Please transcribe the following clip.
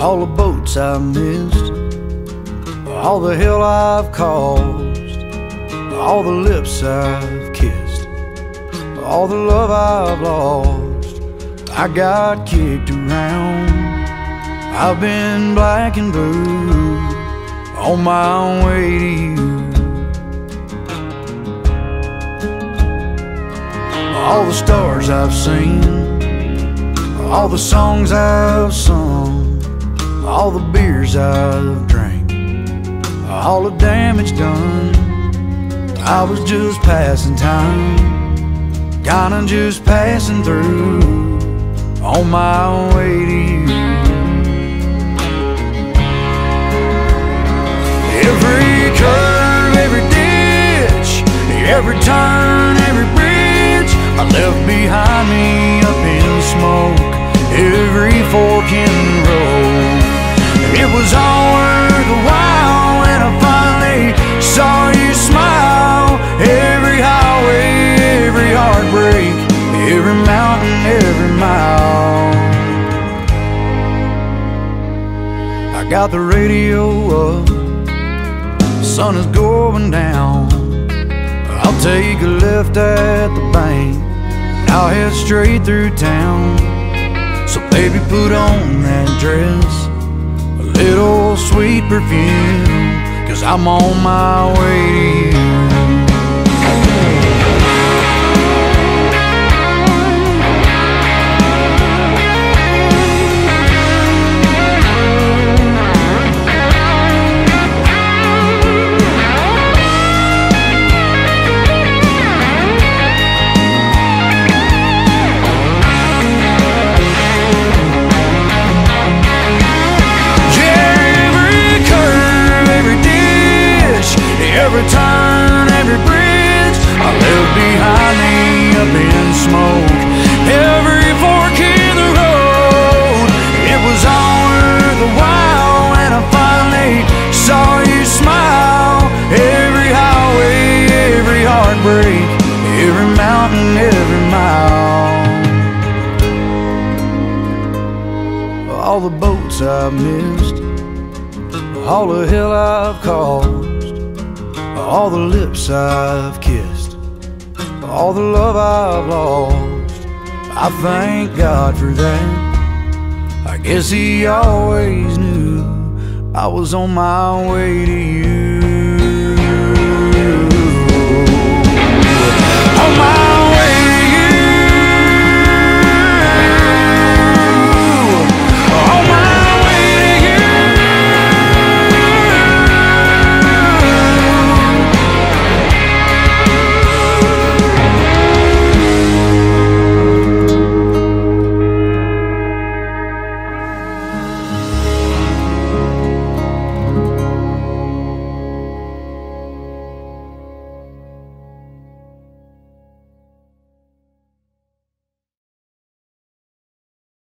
all the boats I missed, all the hell I've caused, all the lips I've kissed, all the love I've lost. I got kicked around, I've been black and blue, on my way to you. All the stars I've seen, all the songs I've sung, all the beers I've drank, all the damage done. I was just passing time, kinda just passing through, on my way to you. Every curve, every ditch, every turn, every bridge, I left behind me up in smoke, every fork in the road. It was all worth the while when I finally saw you smile. Every highway, every heartbreak, every mountain, every mile. I got the radio up, sun is going down, I'll take a left at the bank, and I'll head straight through town. So baby, put on that dress, a little sweet perfume, 'cause I'm on my way to you. Every turn, every bridge, I left behind me up in smoke, every fork in the road. It was all worth the while when I finally saw you smile. Every highway, every heartbreak, every mountain, every mile. All the boats I've missed, all the hell I've caused, all the lips I've kissed, all the love I've lost. I thank God for that, I guess He always knew I was on my way to you.